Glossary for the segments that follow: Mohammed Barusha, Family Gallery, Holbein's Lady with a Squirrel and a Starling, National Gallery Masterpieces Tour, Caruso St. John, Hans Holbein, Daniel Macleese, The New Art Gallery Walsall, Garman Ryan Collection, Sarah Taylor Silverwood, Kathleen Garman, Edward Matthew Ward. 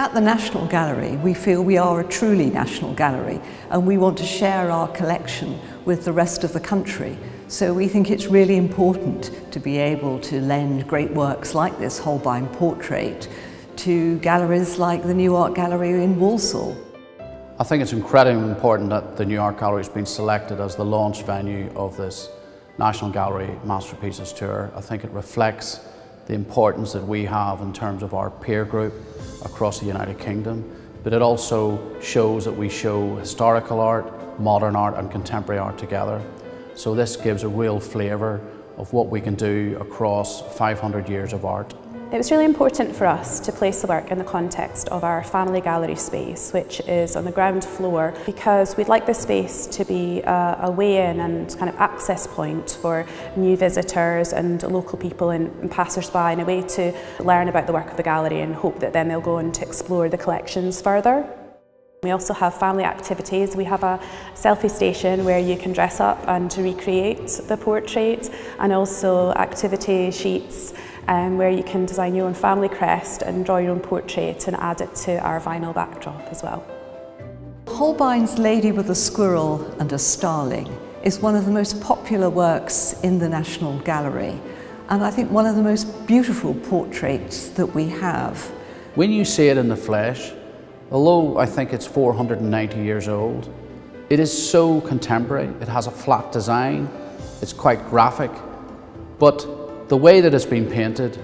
At the National Gallery, we feel we are a truly national gallery, and we want to share our collection with the rest of the country. So we think it's really important to be able to lend great works like this Holbein portrait to galleries like the New Art Gallery in Walsall. I think it's incredibly important that the New Art Gallery has been selected as the launch venue of this National Gallery Masterpieces Tour. I think it reflects the importance that we have in terms of our peer group across the United Kingdom, but it also shows that we show historical art, modern art and contemporary art together. So this gives a real flavour of what we can do across 500 years of art. It was really important for us to place the work in the context of our family gallery space, which is on the ground floor, because we'd like this space to be a way-in and kind of access point for new visitors and local people and passers-by, in a way to learn about the work of the gallery and hope that then they'll go on to explore the collections further. We also have family activities. We have a selfie station where you can dress up and recreate the portrait, and also activity sheets where you can design your own family crest and draw your own portrait and add it to our vinyl backdrop as well. Holbein's Lady with a Squirrel and a Starling is one of the most popular works in the National Gallery, and I think one of the most beautiful portraits that we have. When you see it in the flesh, although I think it's 490 years old, it is so contemporary. It has a flat design, it's quite graphic, but the way that it's been painted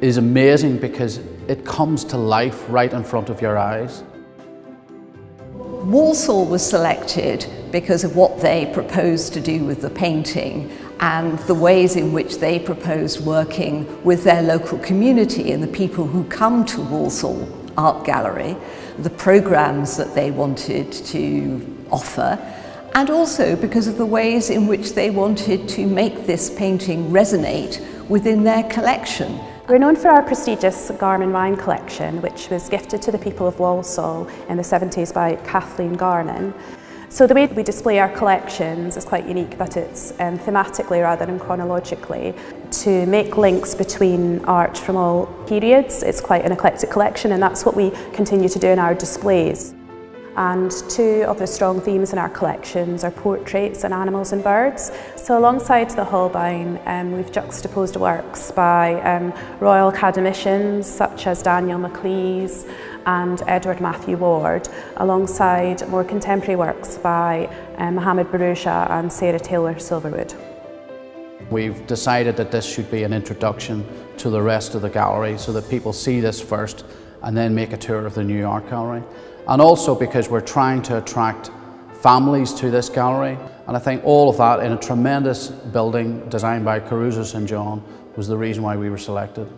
is amazing because it comes to life right in front of your eyes. Walsall was selected because of what they proposed to do with the painting and the ways in which they proposed working with their local community and the people who come to Walsall Art Gallery, the programmes that they wanted to offer, and also because of the ways in which they wanted to make this painting resonate within their collection. We're known for our prestigious Garman Ryan Collection, which was gifted to the people of Walsall in the 70s by Kathleen Garman. So the way we display our collections is quite unique, that it's thematically rather than chronologically, to make links between art from all periods. It's quite an eclectic collection, and that's what we continue to do in our displays. And two of the strong themes in our collections are portraits and animals and birds. So alongside the Holbein, we've juxtaposed works by royal academicians such as Daniel Macleese and Edward Matthew Ward, alongside more contemporary works by Mohammed Barusha and Sarah Taylor Silverwood. We've decided that this should be an introduction to the rest of the gallery so that people see this first and then make a tour of the New Art Gallery. And also because we're trying to attract families to this gallery. And I think all of that in a tremendous building designed by Caruso St. John was the reason why we were selected.